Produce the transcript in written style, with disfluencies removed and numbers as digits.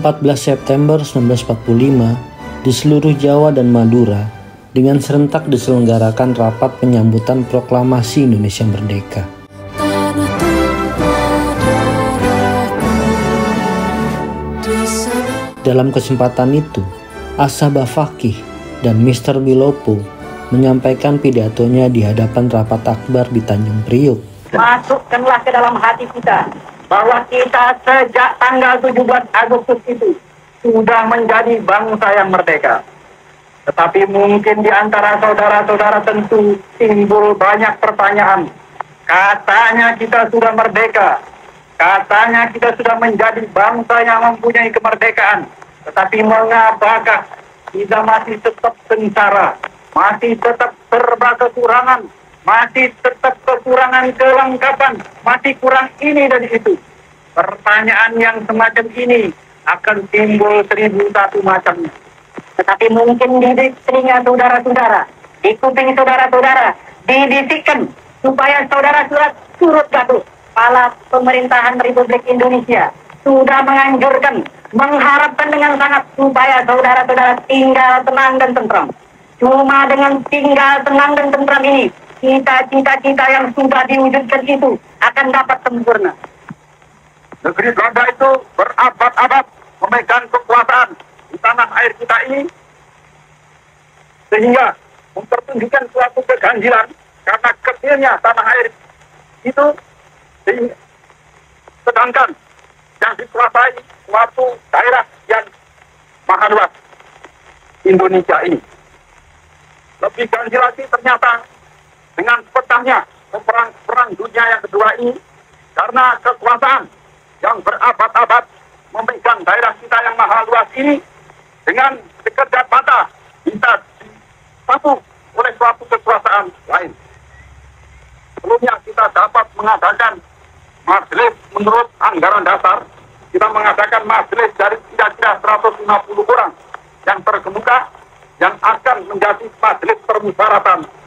14 September 1945 di seluruh Jawa dan Madura dengan serentak diselenggarakan rapat penyambutan proklamasi Indonesia Merdeka. Dalam kesempatan itu, Asa Bafaqih dan Mr. Wilopo menyampaikan pidatonya di hadapan rapat akbar di Tanjung Priok. Masukkanlah ke dalam hati kita bahwa kita sejak tanggal 17 Agustus itu sudah menjadi bangsa yang merdeka. Tetapi mungkin di antara saudara-saudara tentu timbul banyak pertanyaan. Katanya kita sudah merdeka. Katanya kita sudah menjadi bangsa yang mempunyai kemerdekaan. Tetapi mengapakah kita masih tetap sengsara, masih tetap serba kekurangan, masih tetap kekurangan kelengkapan, masih kurang ini dan itu. Pertanyaan yang semacam ini akan timbul 1001 macamnya. Tetapi mungkin di telinga saudara-saudara, di kuping saudara-saudara, dibisikkan supaya saudara-saudara turut patuh. Kepala Pemerintahan Republik Indonesia sudah menganjurkan, mengharapkan dengan sangat supaya saudara-saudara tinggal tenang dan tentram. Cuma dengan tinggal tenang dan tentram ini, cita-cita yang sudah diwujudkan itu akan dapat sempurna. Negeri Belanda itu berabad-abad memegang kekuasaan di tanah air kita ini, sehingga mempertunjukkan suatu keganjilan karena kecilnya tanah air itu, sedangkan yang dikuasai suatu daerah yang maha luas Indonesia ini. Lebih ganjil lagi ternyata dengan petahnya perang dunia yang kedua ini, karena kekuasaan yang berabad-abad memegang daerah kita yang maha luas ini dengan sekejap mata bisa disapu oleh suatu kekuasaan lain. Sebelumnya kita dapat mengadakan majelis menurut anggaran dasar, kita mengadakan majelis dari kira-kira 150 orang yang terkemuka yang akan menjadi majelis permusyawaratan